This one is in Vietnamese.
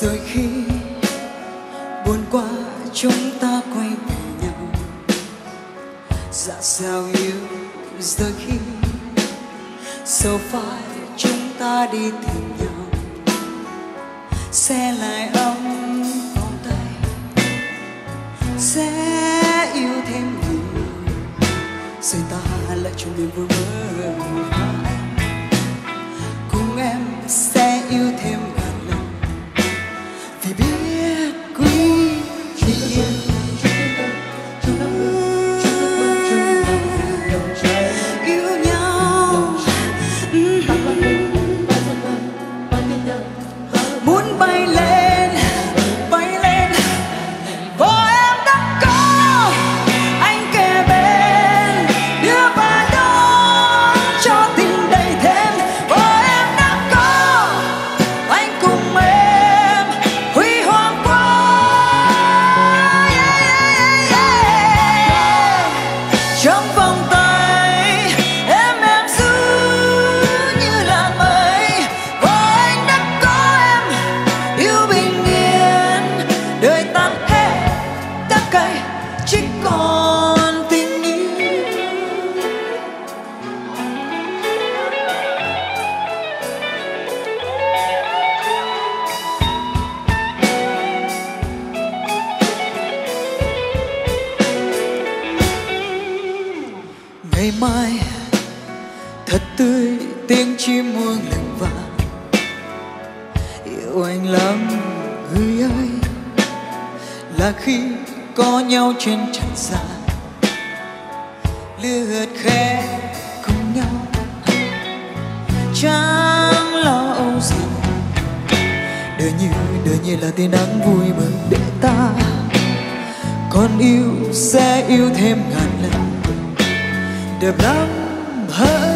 rồi khi buồn quá chúng ta quay về nhau. Dạ sao yêu rồi khi sao phải chúng ta đi tìm nhau. Sẽ lại ấm vòng tay, sẽ yêu thêm nhiều, rồi ta lại chung niềm vui mơ của anh. Cùng em sẽ yêu thêm ngàn lần, vì biết quý khi yêu. Yêu nhau muốn bay lên. Ngày mai thật tươi tiếng chim muông lành vàng. Yêu anh lắm người ơi, là khi có nhau trên trần gian, lướt khẽ cùng nhau, chẳng lo âu gì. Đời như là tia nắng vui mừng để ta còn yêu sẽ yêu thêm ngàn lần. Đẹp lắm hơn.